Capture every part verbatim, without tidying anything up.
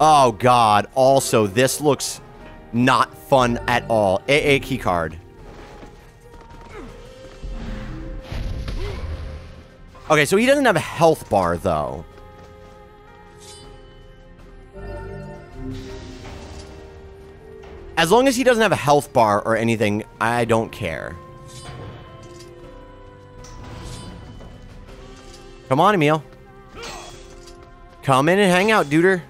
Oh, God. Also, this looks not fun at all. A A keycard. Okay, so he doesn't have a health bar, though. As long as he doesn't have a health bar or anything, I don't care. Come on, Emil. Come in and hang out, duder.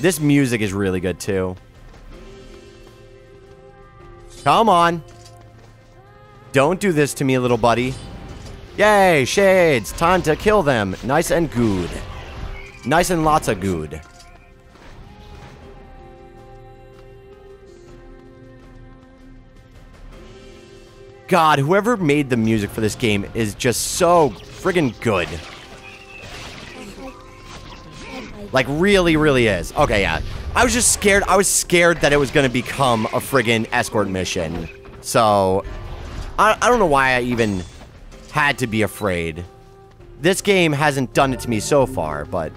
This music is really good, too. Come on. Don't do this to me, little buddy. Yay, shades. Time to kill them. Nice and good. Nice and lots of good. God, whoever made the music for this game is just so friggin' good. Like, really, really is. Okay, yeah. I was just scared. I was scared that it was going to become a friggin' escort mission. So, I, I don't know why I even had to be afraid. This game hasn't done it to me so far, but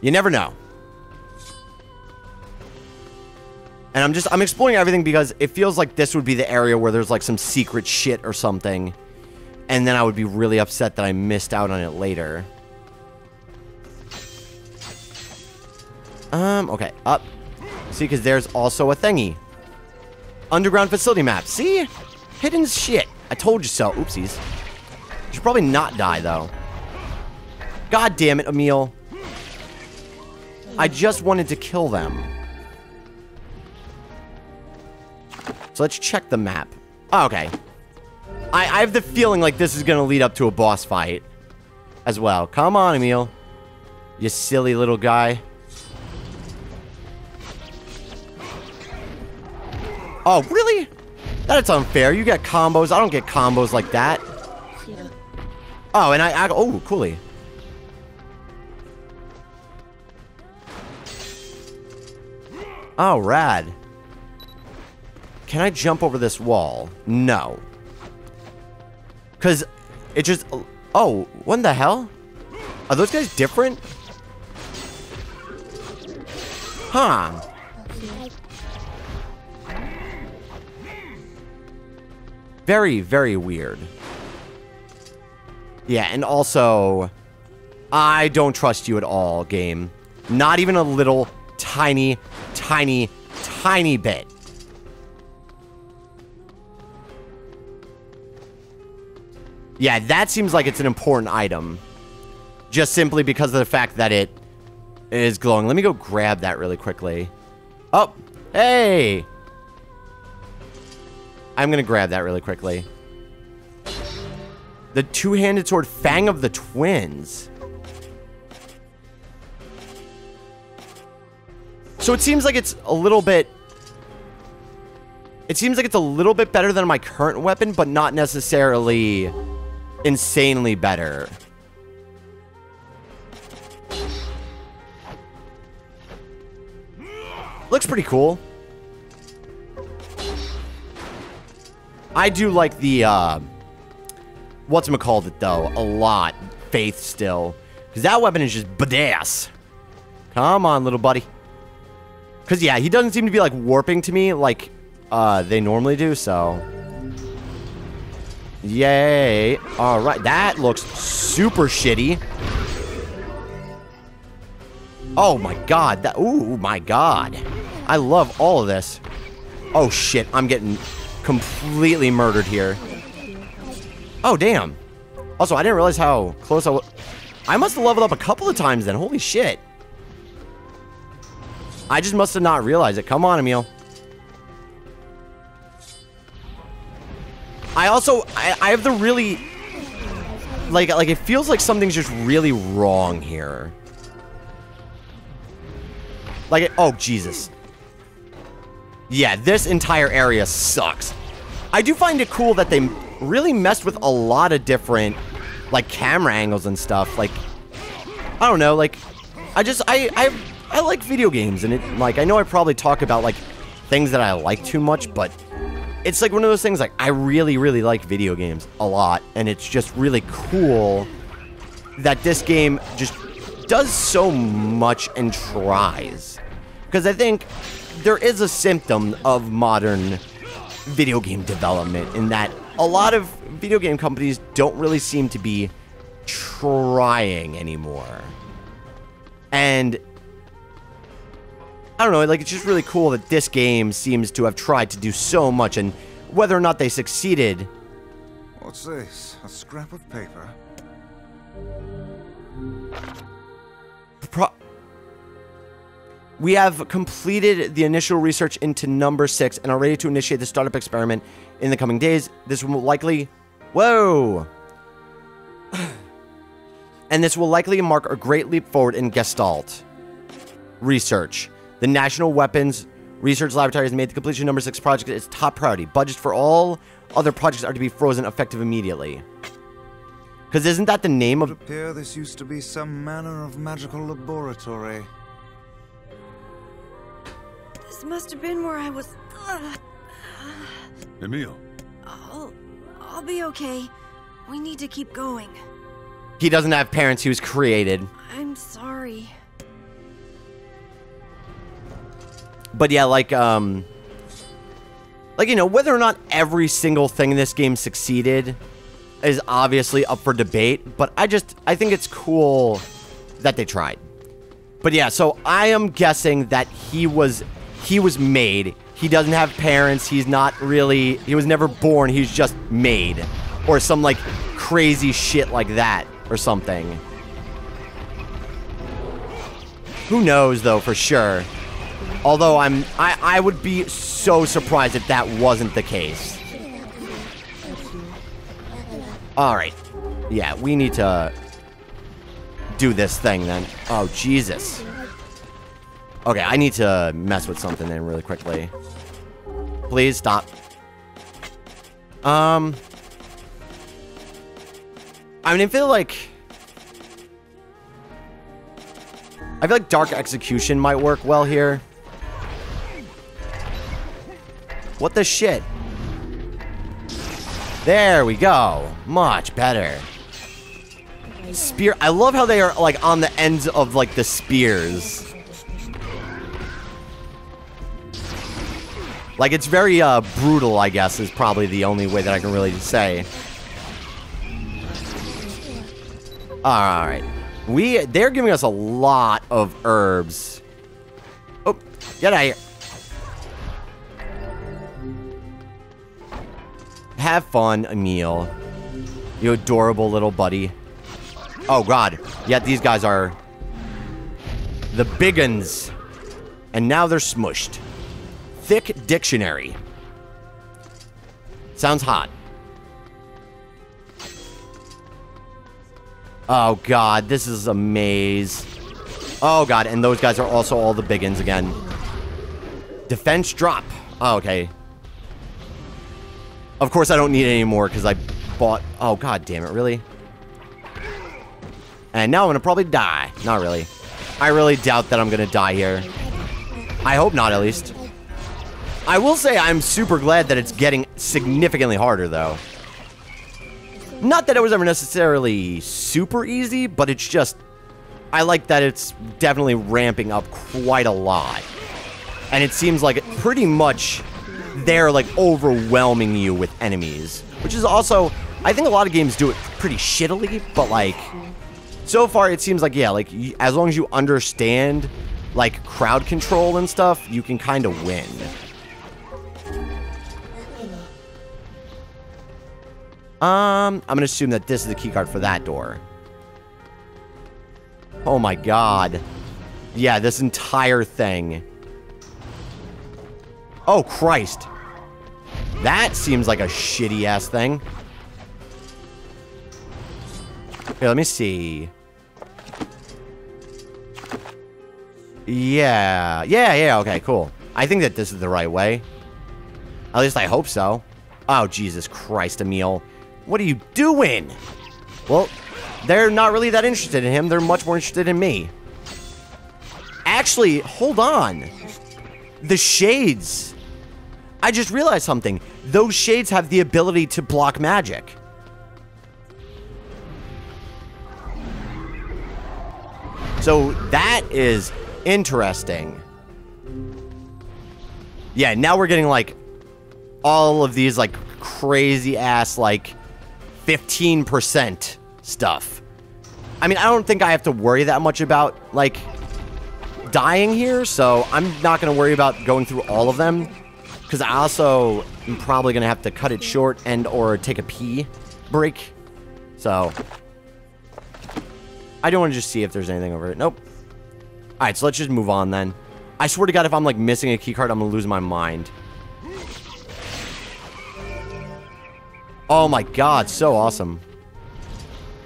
you never know. And I'm just, I'm exploring everything because it feels like this would be the area where there's like some secret shit or something. And then I would be really upset that I missed out on it later. Um, okay, up. See, because there's also a thingy. Underground facility map. See? Hidden shit. I told you so. Oopsies. You should probably not die, though. God damn it, Emil. I just wanted to kill them. So let's check the map. Oh, okay. I, I have the feeling like this is going to lead up to a boss fight as well. Come on, Emil. You silly little guy. Oh, really? That's unfair. You get combos. I don't get combos like that. Yeah. Oh, and I... I oh, coolie. Oh, rad. Can I jump over this wall? No. Because it just... Oh, what in the hell? Are those guys different? Huh. Very, very weird. Yeah, and also... I don't trust you at all, game. Not even a little tiny, tiny, tiny bit. Yeah, that seems like it's an important item. Just simply because of the fact that it is glowing. Let me go grab that really quickly. Oh, hey! I'm going to grab that really quickly. The two-handed sword, Fang of the Twins. So it seems like it's a little bit... It seems like it's a little bit better than my current weapon, but not necessarily... insanely better. Looks pretty cool. I do like the uh whatchamacallit though a lot. Faith still. Because that weapon is just badass. Come on, little buddy. Cause yeah, he doesn't seem to be like warping to me like uh they normally do, so. Yay. All right. That looks super shitty. Oh, my God. That, ooh, my God. I love all of this. Oh, shit. I'm getting completely murdered here. Oh, damn. Also, I didn't realize how close I was. I must have leveled up a couple of times then. Holy shit. I just must have not realized it. Come on, Emil. I also, I, I have the really, like, like it feels like something's just really wrong here. Like, it, oh, Jesus. Yeah, this entire area sucks. I do find it cool that they really messed with a lot of different, like, camera angles and stuff. Like, I don't know, like, I just, I, I, I like video games. And, it, like, I know I probably talk about, like, things that I like too much, but... It's like one of those things, like, I really, really like video games a lot, and it's just really cool that this game just does so much and tries. Because I think there is a symptom of modern video game development in that a lot of video game companies don't really seem to be trying anymore. And I don't know, like, it's just really cool that this game seems to have tried to do so much, and whether or not they succeeded... What's this? A scrap of paper? Pro We have completed the initial research into Number Six and are ready to initiate the startup experiment in the coming days. This will likely... Whoa! And this will likely mark a great leap forward in Gestalt research. The National Weapons Research Laboratory has made the completion of Number Six project its top priority. Budgets for all other projects are to be frozen, effective immediately. Because isn't that the name of... It would appear this used to be some manner of magical laboratory. This must have been where I was... Emil. I'll... I'll be okay. We need to keep going. He doesn't have parents. He was created. I'm sorry. But yeah, like, um, like, you know, whether or not every single thing in this game succeeded is obviously up for debate, but I just, I think it's cool that they tried. But yeah, so I am guessing that he was, he was made. He doesn't have parents. He's not really, he was never born. He's just made or some like crazy shit like that or something. Who knows though, for sure. Although I'm, I, I would be so surprised if that wasn't the case. Alright. Yeah, we need to do this thing then. Oh, Jesus. Okay, I need to mess with something then really quickly. Please stop. Um. I mean, I feel like... I feel like Dark Execution might work well here. What the shit? There we go. Much better. Spear. I love how they are like on the ends of like the spears. Like it's very uh, brutal, I guess, is probably the only way that I can really say. All right. We. They're giving us a lot of herbs. Oh, get out of here. Have fun, Emil. You adorable little buddy. Oh, God. Yeah, these guys are the big uns. And now they're smushed. Thick dictionary. Sounds hot. Oh, God. This is a maze. Oh, God. And those guys are also all the big uns again. Defense drop. Oh, okay. Of course, I don't need it anymore because I bought... Oh, God damn it, really? And now I'm going to probably die. Not really. I really doubt that I'm going to die here. I hope not, at least. I will say I'm super glad that it's getting significantly harder, though. Not that it was ever necessarily super easy, but it's just... I like that it's definitely ramping up quite a lot. And it seems like it pretty much... They're like overwhelming you with enemies, which is also, I think a lot of games do it pretty shittily, but like so far it seems like, yeah, like as long as you understand like crowd control and stuff, you can kind of win. Um, I'm gonna assume that this is the key card for that door. Oh my God. Yeah, this entire thing. Oh, Christ. That seems like a shitty-ass thing. Here, let me see. Yeah. Yeah, yeah, okay, cool. I think that this is the right way. At least I hope so. Oh, Jesus Christ, Emil. What are you doing? Well, they're not really that interested in him. They're much more interested in me. Actually, hold on. The shades... I just realized something. Those shades have the ability to block magic. So that is interesting. Yeah, now we're getting like all of these like crazy ass like fifteen percent stuff. I mean, I don't think I have to worry that much about like dying here, so I'm not gonna worry about going through all of them, because I also am probably gonna have to cut it short and or take a pee break. So I do want to just see if there's anything over it. Nope. All right, so let's just move on then. I swear to God, if I'm like missing a key card, I'm gonna lose my mind. Oh my God, so awesome.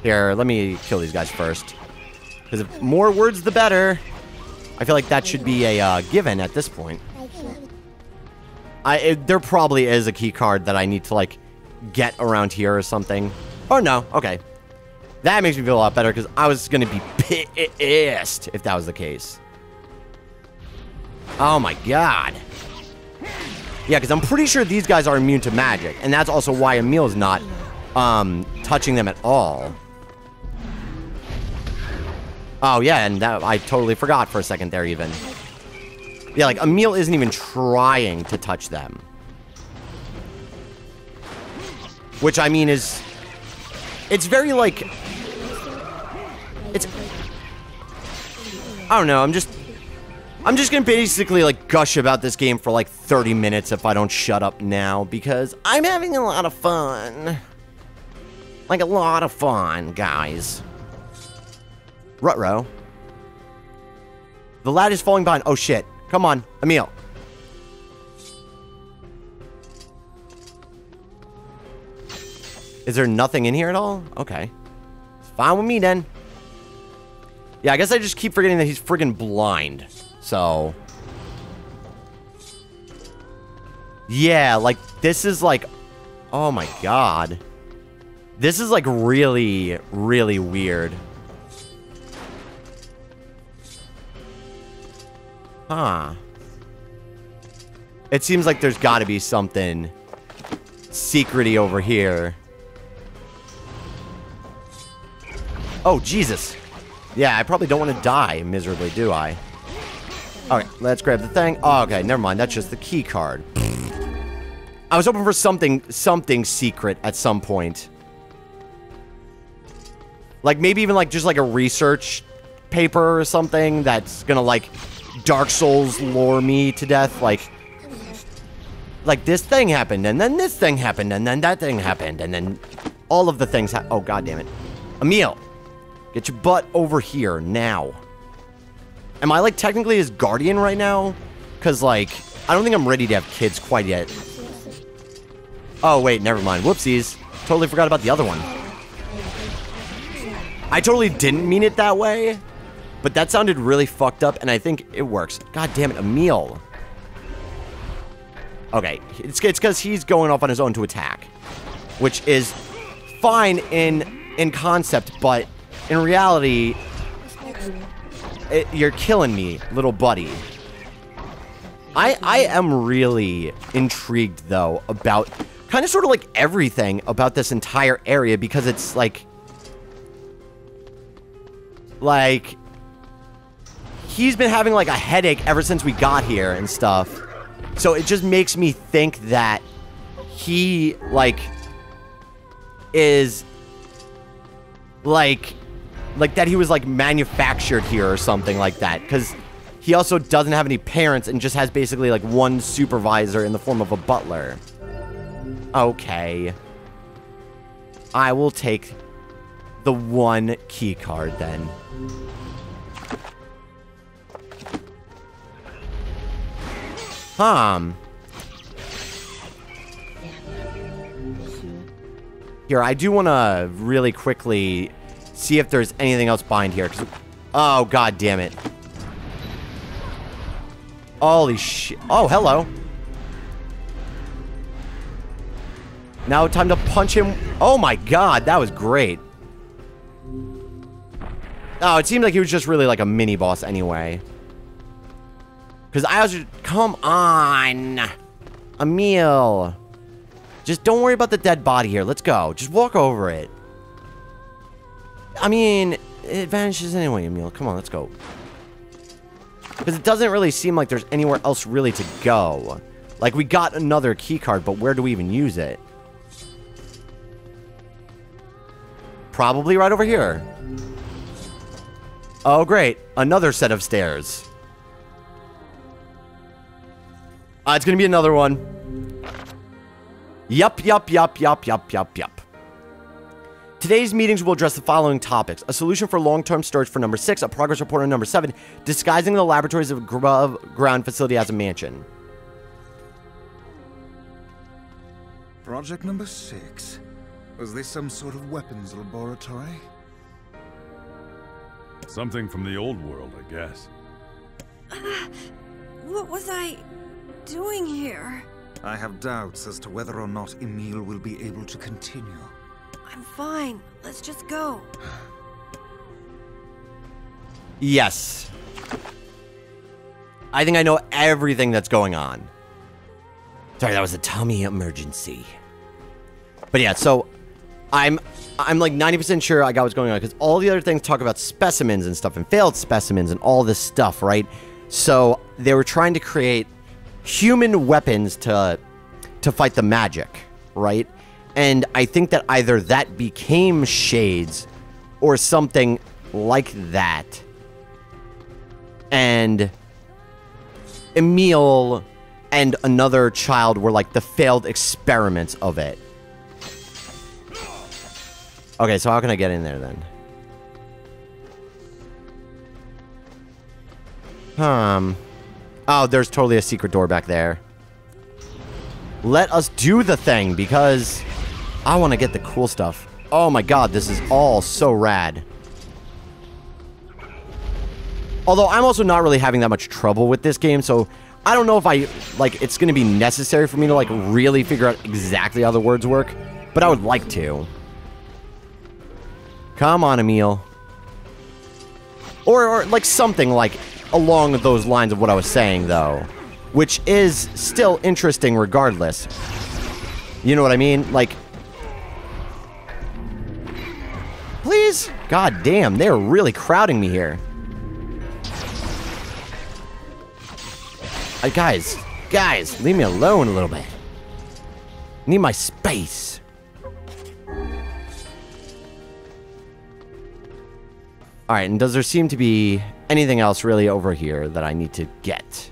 Here, let me kill these guys first, because if more words, the better. I feel like that should be a uh, given at this point. I it, there probably is a key card that I need to like get around here or something. Oh no, okay. That makes me feel a lot better, because I was going to be pissed if that was the case. Oh my God. Yeah, because I'm pretty sure these guys are immune to magic, and that's also why Emil is not um, touching them at all. Oh yeah, and that, I totally forgot for a second there even. Yeah, like Emil isn't even trying to touch them. Which I mean is, it's very like, it's, I don't know, I'm just, I'm just gonna basically like gush about this game for like thirty minutes if I don't shut up now, because I'm having a lot of fun. Like a lot of fun, guys. Ruh-roh. The lad is falling behind. Oh, shit. Come on, Emil. Is there nothing in here at all? Okay. It's fine with me, then. Yeah, I guess I just keep forgetting that he's friggin' blind. So. Yeah, like, this is like... Oh, my God. This is like really, really weird. Huh. It seems like there's got to be something secret-y over here. Oh, Jesus. Yeah, I probably don't want to die miserably, do I? Okay, let's grab the thing. Oh, okay, never mind. That's just the key card. I was hoping for something, something secret at some point. Like, maybe even, like, just, like, a research paper or something that's gonna, like... Dark Souls lore me to death, like, like this thing happened, and then this thing happened, and then that thing happened, and then all of the things ha- oh, God damn it. Emil, get your butt over here now. Am I, like, technically his guardian right now? Because, like, I don't think I'm ready to have kids quite yet. Oh, wait, never mind. Whoopsies. Totally forgot about the other one. I totally didn't mean it that way. But that sounded really fucked up, and I think it works. God damn it, Emil. Okay, it's because he's going off on his own to attack. Which is fine in in concept, but in reality, it, you're killing me, little buddy. I, I am really intrigued, though, about kind of sort of like everything about this entire area, because it's like... Like... He's been having like a headache ever since we got here and stuff. So it just makes me think that he like is like like that he was like manufactured here or something like that, cuz he also doesn't have any parents and just has basically like one supervisor in the form of a butler. Okay. I will take the one key card then. Um. Here, I do want to really quickly see if there's anything else behind here. Oh, God damn it. Holy shit. Oh, hello. Now time to punch him. Oh, my God. That was great. Oh, it seemed like he was just really like a mini boss anyway. Because I was just, come on, Emil. Just don't worry about the dead body here. Let's go. Just walk over it. I mean, it vanishes anyway, Emil. Come on, let's go. Because it doesn't really seem like there's anywhere else really to go. Like, we got another key card, but where do we even use it? Probably right over here. Oh, great. Another set of stairs. Uh, it's going to be another one. Yup, yup, yup, yup, yup, yup, yup. Today's meetings will address the following topics. A solution for long-term storage for number six, a progress report on number seven, disguising the laboratories of above ground facility as a mansion. Project number six. Was this some sort of weapons laboratory? Something from the old world, I guess. Uh, what was I doing here? I have doubts as to whether or not Emil will be able to continue. I'm fine. Let's just go. Yes. I think I know everything that's going on. Sorry, that was a tummy emergency. But yeah, so I'm I'm like ninety percent sure I got what's going on, because all the other things talk about specimens and stuff and failed specimens and all this stuff, right? So they were trying to create human weapons to to fight the magic, right? And I think that either that became Shades or something like that. And Emil and another child were like the failed experiments of it. Okay, so how can I get in there then? Um. Oh, there's totally a secret door back there. Let us do the thing, because I want to get the cool stuff. Oh my god, this is all so rad. Although I'm also not really having that much trouble with this game, so I don't know if I, like, it's going to be necessary for me to, like, really figure out exactly how the words work, but I would like to. Come on, Emil. Or, or like, something, like, along those lines of what I was saying, though, which is still interesting regardless. You know what I mean? Like, please? God damn, they're really crowding me here. Uh, guys, guys, leave me alone a little bit. Need my space. Alright, and does there seem to be anything else really over here that I need to get?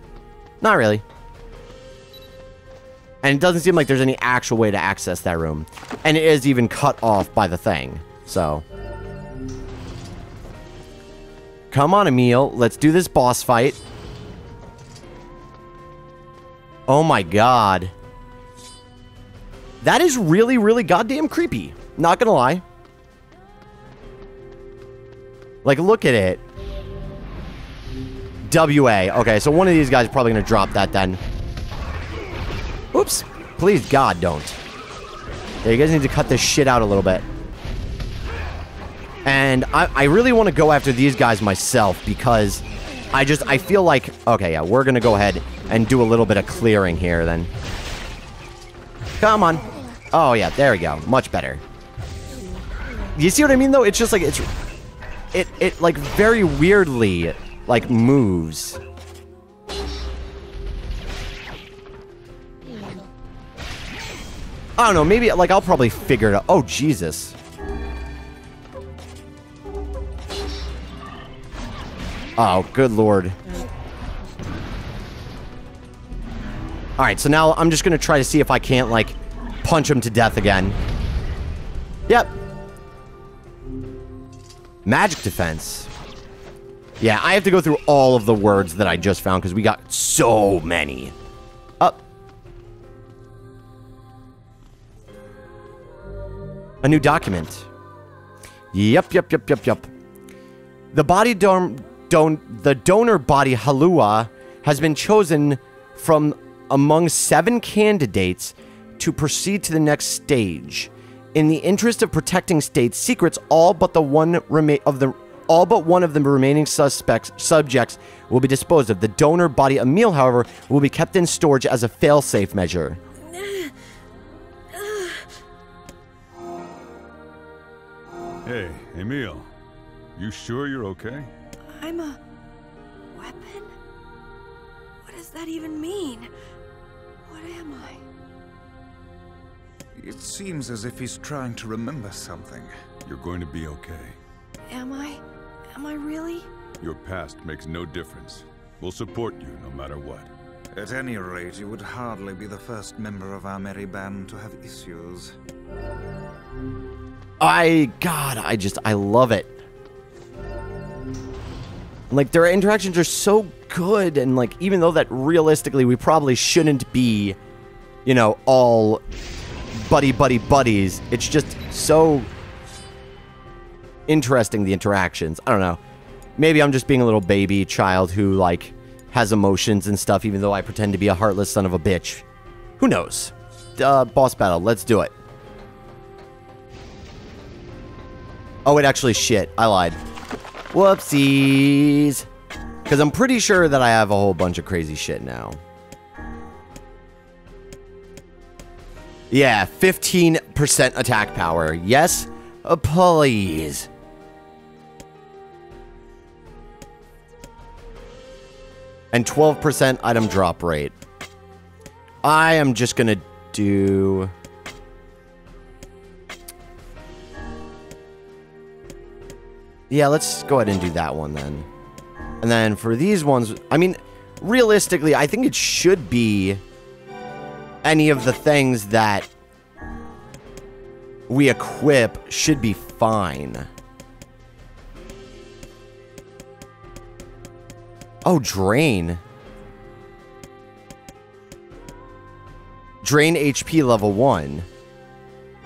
Not really. And it doesn't seem like there's any actual way to access that room. And it is even cut off by the thing, so... Come on, Emil. Let's do this boss fight. Oh my god. That is really, really goddamn creepy. Not gonna lie. Like, look at it. W A. Okay, so one of these guys is probably gonna drop that then. Oops. Please, God, don't. Yeah, you guys need to cut this shit out a little bit. And I, I really want to go after these guys myself, because I just, I feel like... Okay, yeah, we're going to go ahead and do a little bit of clearing here, then. Come on. Oh, yeah, there we go. Much better. You see what I mean, though? It's just like, it's... It, it like, very weirdly, like, moves. I don't know, maybe, like, I'll probably figure it out. Oh, Jesus. Oh, good lord. Alright, so now I'm just gonna try to see if I can't, like, punch him to death again. Yep. Magic defense. Yeah, I have to go through all of the words that I just found, because we got so many. Up. A new document. Yep, yep, yep, yep, yep. The body dorm... Don the donor body Halua has been chosen from among seven candidates to proceed to the next stage. In the interest of protecting state secrets, all but the one remain of the all but one of the remaining suspects subjects will be disposed of. The donor body Emil, however, will be kept in storage as a fail-safe measure. Hey, Emil. You sure you're okay? I'm a... weapon? What does that even mean? What am I? It seems as if he's trying to remember something. You're going to be okay. Am I? Am I really? Your past makes no difference. We'll support you no matter what. At any rate, you would hardly be the first member of our merry band to have issues. I... God, I just... I love it. Like, their interactions are so good, and, like, even though that realistically we probably shouldn't be, you know, all buddy-buddy-buddies, it's just so interesting, the interactions. I don't know. Maybe I'm just being a little baby child who, like, has emotions and stuff, even though I pretend to be a heartless son of a bitch. Who knows? Uh, boss battle. Let's do it. Oh, wait, actually, shit. I lied. Whoopsies. Because I'm pretty sure that I have a whole bunch of crazy shit now. Yeah, fifteen percent attack power. Yes, uh, please. And twelve percent item drop rate. I am just gonna do... Yeah, let's go ahead and do that one then. And then for these ones, I mean, realistically, I think it should be any of the things that we equip should be fine. Oh, drain. Drain H P level one.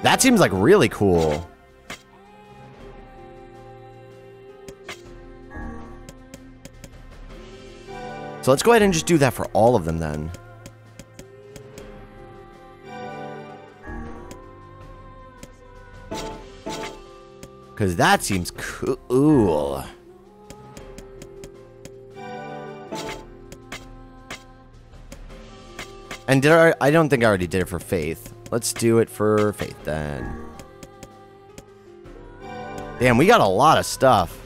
That seems like really cool. So let's go ahead and just do that for all of them then. Because that seems cool. And did I, I don't think I already did it for Faith. Let's do it for Faith then. Damn, we got a lot of stuff.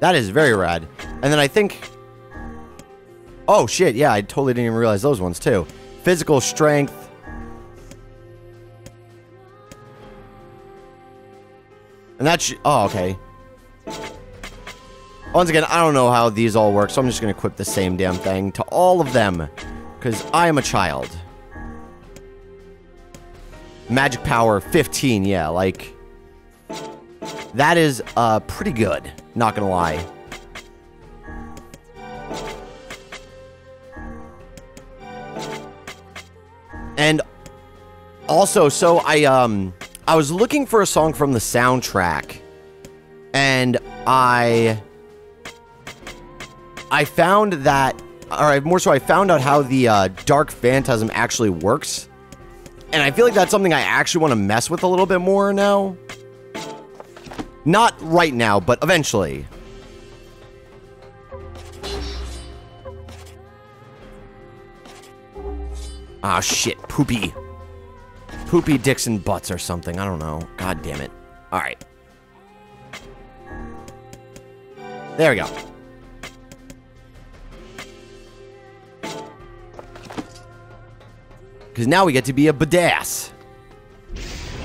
That is very rad. And then I think... Oh, shit, yeah, I totally didn't even realize those ones, too. Physical strength. And that should... Oh, okay. Once again, I don't know how these all work, so I'm just going to equip the same damn thing to all of them. Because I am a child. Magic power, fifteen, yeah, like... That is, uh, pretty good. Not going to lie. And also, so I, um... I was looking for a song from the soundtrack. And I... I found that, or more so, I found out how the uh, Dark Phantasm actually works. And I feel like that's something I actually want to mess with a little bit more now. Not right now, but eventually. Ah, shit, poopy. Poopy dicks and butts or something, I don't know. God damn it. All right. There we go. Because now we get to be a badass.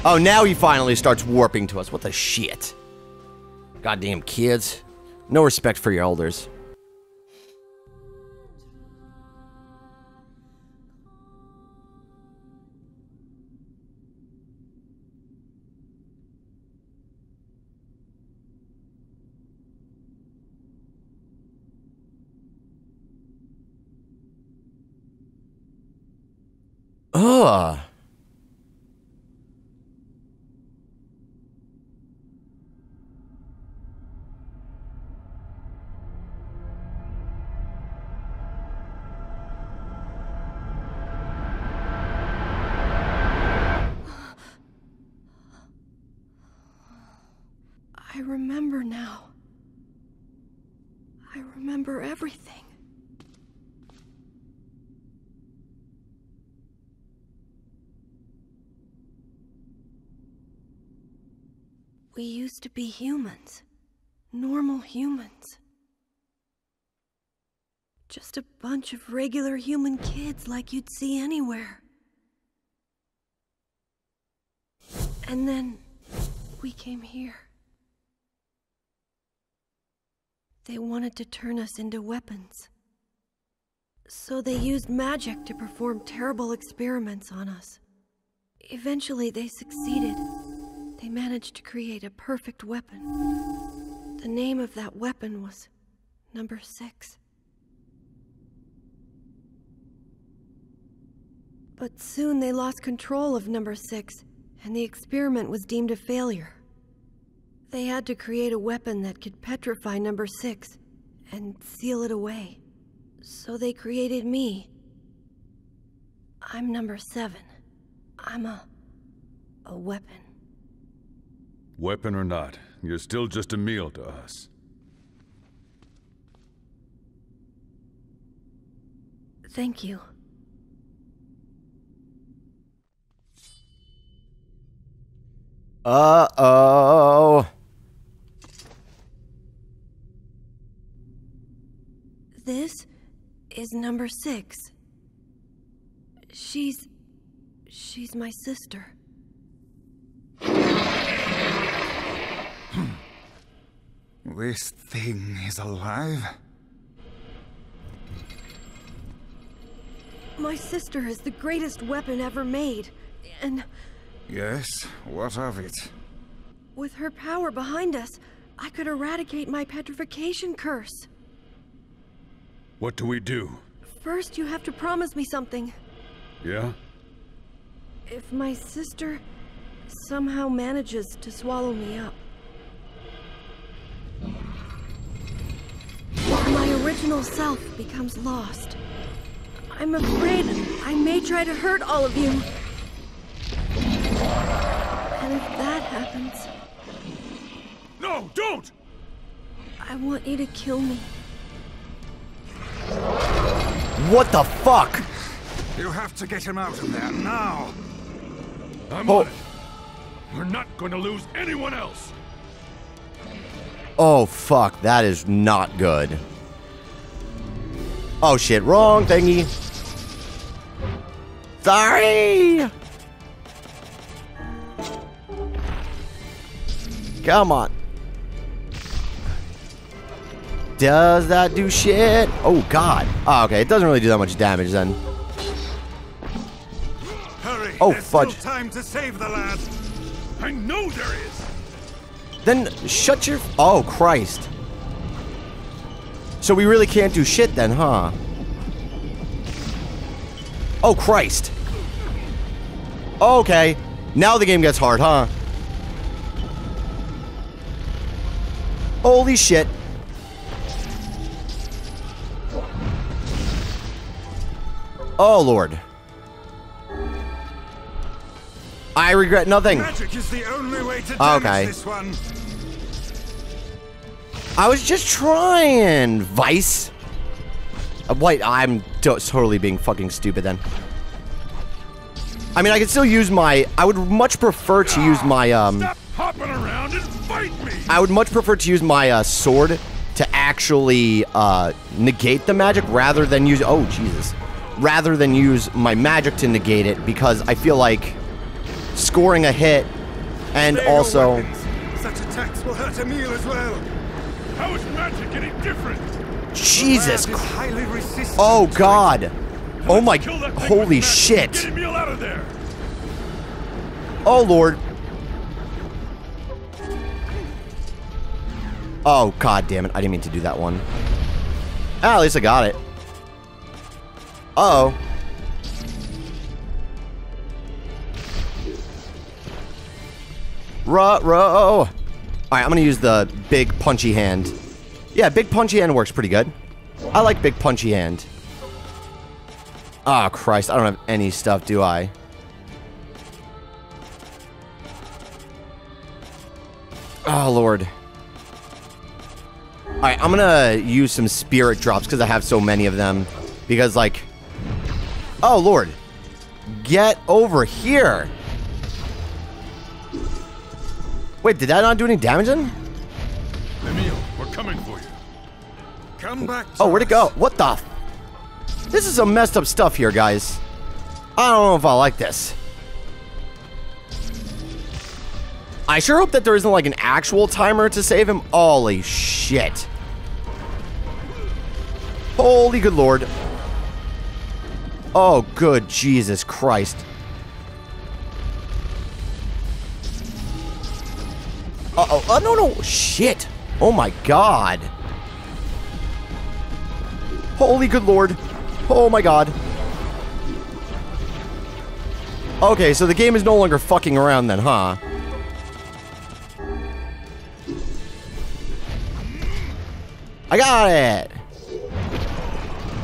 Oh, now he finally starts warping to us. What the shit? Goddamn kids. No respect for your elders. Ugh. I remember now. I remember everything. We used to be humans. Normal humans. Just a bunch of regular human kids like you'd see anywhere. And then we came here. They wanted to turn us into weapons. So they used magic to perform terrible experiments on us. Eventually they succeeded. They managed to create a perfect weapon. The name of that weapon was Number Six. But soon they lost control of Number Six, and the experiment was deemed a failure. They had to create a weapon that could petrify Number Six and seal it away. So they created me. I'm Number Seven. I'm a... a weapon. Weapon or not, you're still just a meal to us. Thank you. Uh-oh. This is Number Six. She's... she's my sister. This thing is alive? My sister is the greatest weapon ever made, and... Yes, what of it? With her power behind us, I could eradicate my petrification curse. What do we do? First, you have to promise me something. Yeah? If my sister somehow manages to swallow me up, my original self becomes lost. I'm afraid I may try to hurt all of you. And if that happens... No, don't! I want you to kill me. What the fuck? You have to get him out of there now. I'm oh. on it. We're not going to lose anyone else. Oh, fuck. That is not good. Oh, shit. Wrong thingy. Sorry. Come on. Does that do shit? Oh, God. Oh, okay. It doesn't really do that much damage then. Oh, fudge. There's still time to save the lad. I know there is. Then shut your... Oh, Christ. So we really can't do shit then, huh? Oh, Christ. Okay. Now the game gets hard, huh? Holy shit. Oh, Lord. I regret nothing. Magic is the only way to damage okay. this one. I was just trying, Vice. Wait, I'm totally being fucking stupid then. I mean, I could still use my... I would much prefer to use my... um. Stop hopping around and fight me! I would much prefer to use my uh, sword to actually uh, negate the magic rather than use... Oh, Jesus. Rather than use my magic to negate it, because I feel like... scoring a hit, and they also... Such attacks will hurt Emil as well. How is magic any different? Jesus Christ. Oh, God. Oh, my... Holy shit. Get Emil out of there. Oh, Lord. Oh, God damn it. I didn't mean to do that one. Ah, at least I got it. Uh-oh. Ruh-roh! Alright, I'm gonna use the big punchy hand. Yeah, big punchy hand works pretty good. I like big punchy hand. Ah, oh, Christ, I don't have any stuff, do I? Oh, Lord. Alright, I'm gonna use some spirit drops, because I have so many of them. Because, like... Oh, Lord. Get over here! Wait, did that not do any damage then? Emil, we're coming for you. Come back. Oh, where'd it go? What the? This is some messed up stuff here, guys. I don't know if I like this. I sure hope that there isn't like an actual timer to save him. Holy shit. Holy good lord. Oh, good Jesus Christ. Uh-oh. Oh, no, no. Shit. Oh, my God. Holy good lord. Oh, my God. Okay, so the game is no longer fucking around then, huh? I got it.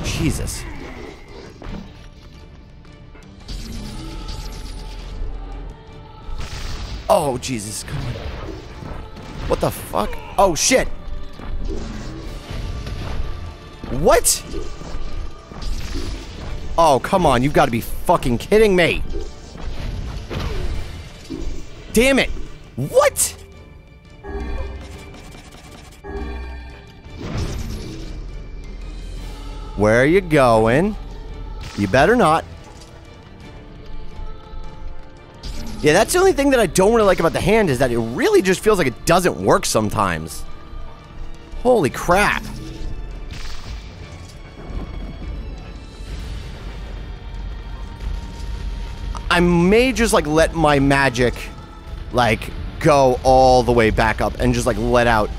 Jesus. Oh, Jesus. Come on. What the fuck? Oh, shit. What? Oh, come on. You've got to be fucking kidding me. Damn it. What? Where are you going? You better not. Yeah, that's the only thing that I don't really like about the hand is that it really just feels like it doesn't work sometimes. Holy crap. I may just like let my magic like go all the way back up and just like let out.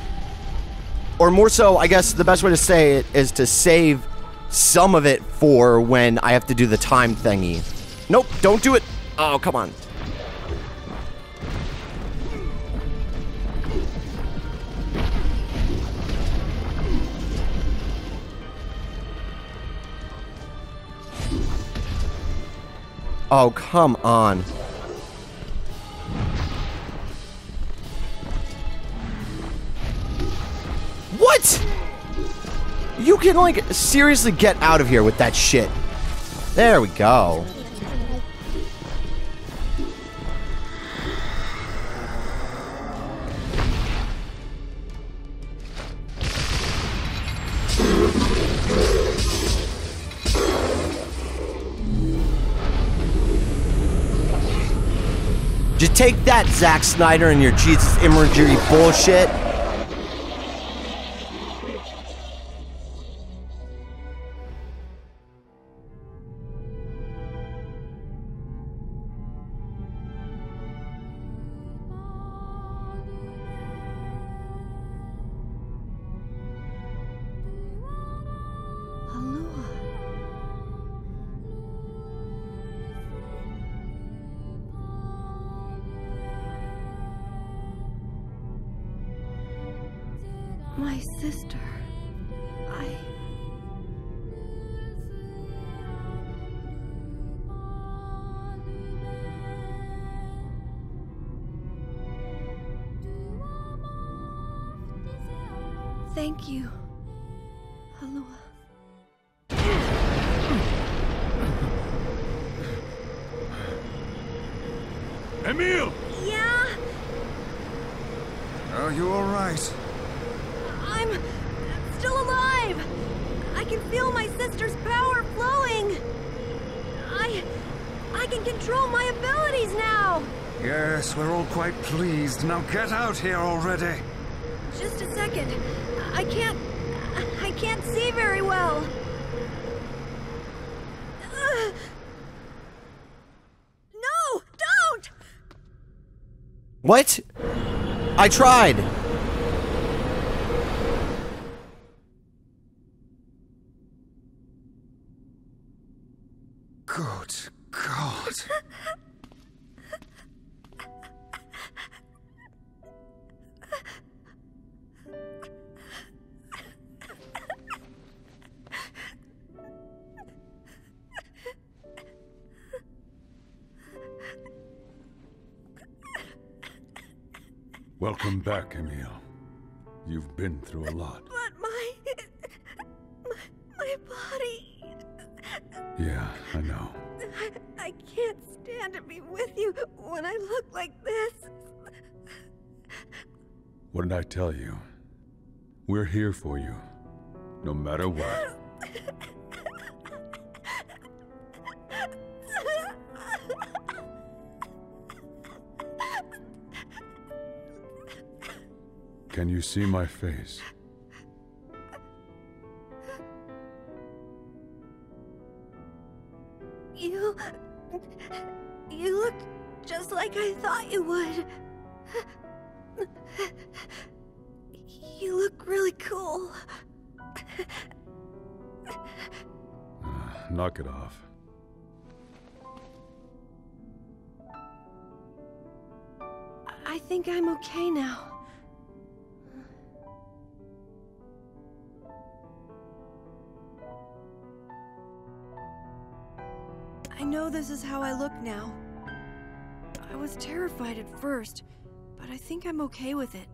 Or more so, I guess the best way to say it is to save some of it for when I have to do the time thingy. Nope, don't do it. Oh, come on. Oh, come on. What? You can, like, seriously get out of here with that shit. There we go. Just take that, Zack Snyder, and your Jesus imagery bullshit. My sister, I... Thank you, Aloha. Emil! Yeah? Are you all right? I'm still alive! I can feel my sister's power flowing! I... I can control my abilities now! Yes, we're all quite pleased. Now get out here already! Just a second. I can't... I can't see very well. Ugh. No! Don't! What? I tried! Good God. Welcome back, Emil. You've been through a lot. But my... my, my body... Yeah, I know. I, I can't stand to be with you when I look like this. What did I tell you? We're here for you, no matter what. Can you see my face? You... you look just like I thought you would. You look really cool. Knock it off. I think I'm okay now. I know this is how I look now. I was terrified at first, but I think I'm okay with it.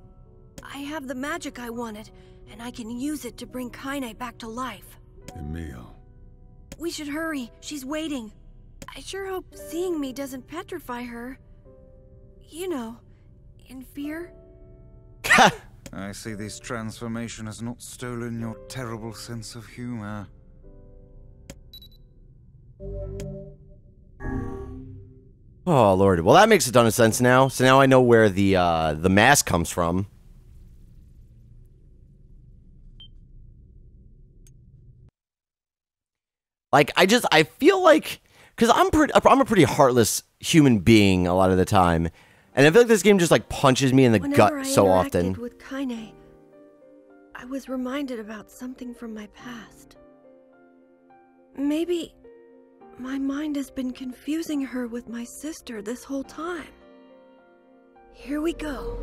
I have the magic I wanted, and I can use it to bring Kainé back to life. Emil. We should hurry. She's waiting. I sure hope seeing me doesn't petrify her. You know, in fear. I see this transformation has not stolen your terrible sense of humor. Oh, Lord. Well, that makes a ton of sense now. So now I know where the, uh, the mask comes from. Like, I just, I feel like, because I'm, pretty, I'm a pretty heartless human being a lot of the time. And I feel like this game just, like, punches me in the gut so often. Whenever I interacted with Kainé, I was reminded about something from my past. Maybe my mind has been confusing her with my sister this whole time. Here we go.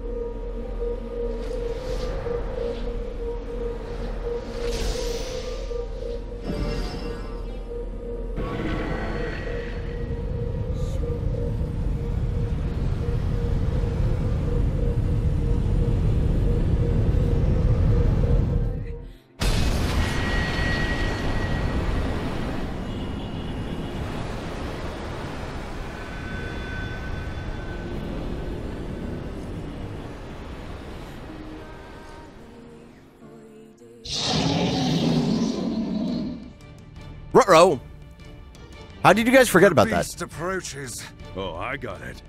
Ruh-roh. How did you guys forget about that? Beast approaches. Oh, I got it.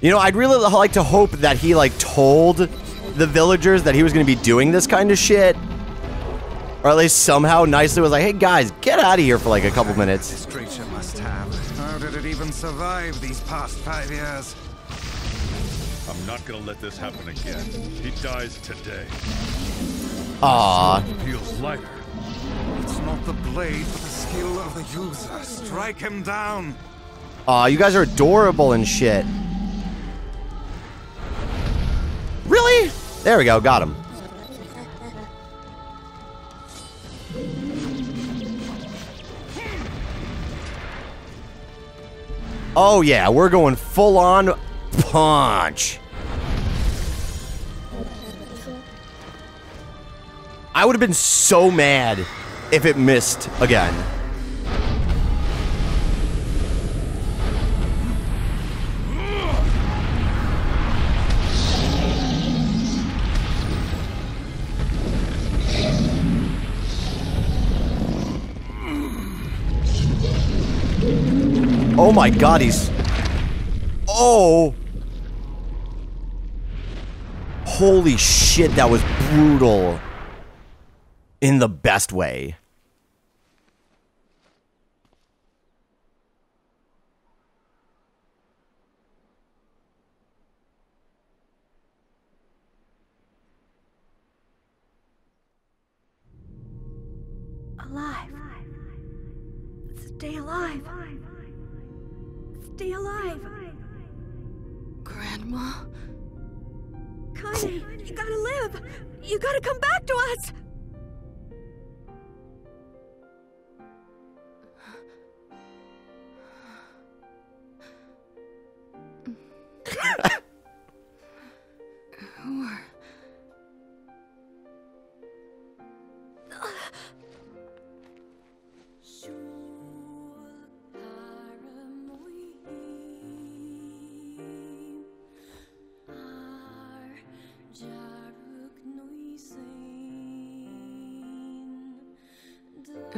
You know, I'd really like to hope that he, like, told the villagers that he was going to be doing this kind of shit. Or at least somehow nicely was like, hey, guys, get out of here for, like, a couple minutes. This creature must have. How did it even survive these past five years? I'm not going to let this happen again. He dies today. Aww. It feels lighter. It's not the blade, but the skill of the user. Strike him down. Aw, you guys are adorable and shit. Really? There we go, got him. Oh yeah, we're going full-on punch. I would have been so mad if it missed again. Oh my god, he's... Oh! Holy shit, that was brutal. In the best way. Alive. Stay alive. Stay alive. Grandma? Kainé, you gotta live! You gotta come back to us!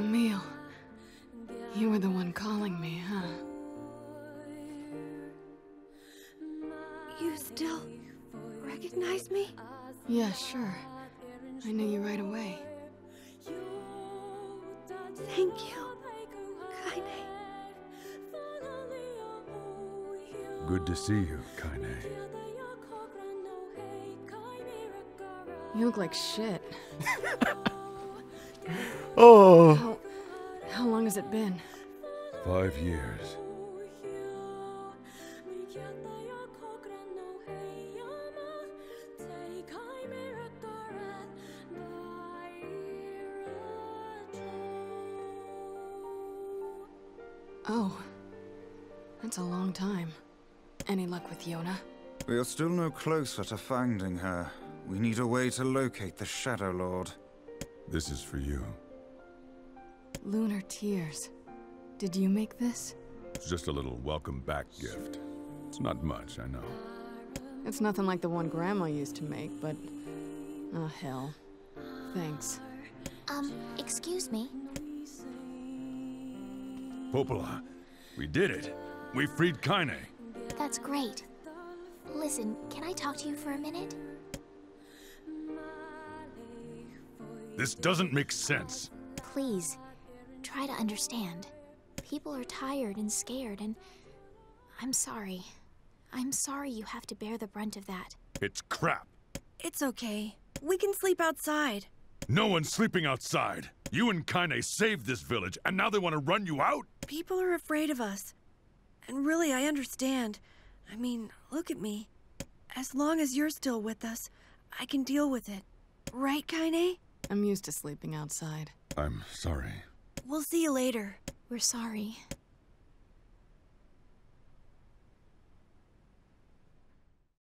Emil, you were the one calling me, huh? You still recognize me? Yeah, sure. I knew you right away. Thank you, Kainé. Good to see you, Kainé. You look like shit. Oh. How, how long has it been? Five years. Oh, that's a long time. Any luck with Yona? We are still no closer to finding her. We need a way to locate the Shadow Lord. This is for you. Lunar Tears. Did you make this? It's just a little welcome back gift. It's not much, I know. It's nothing like the one Grandma used to make, but... oh, hell. Thanks. Um, excuse me? Popola, we did it. We freed Kainé. That's great. Listen, can I talk to you for a minute? This doesn't make sense. Please, try to understand. People are tired and scared, and I'm sorry. I'm sorry you have to bear the brunt of that. It's crap. It's okay. We can sleep outside. No one's sleeping outside. You and Kainé saved this village, and now they want to run you out? People are afraid of us. And really, I understand. I mean, look at me. As long as you're still with us, I can deal with it. Right, Kainé? I'm used to sleeping outside. I'm sorry. We'll see you later. We're sorry.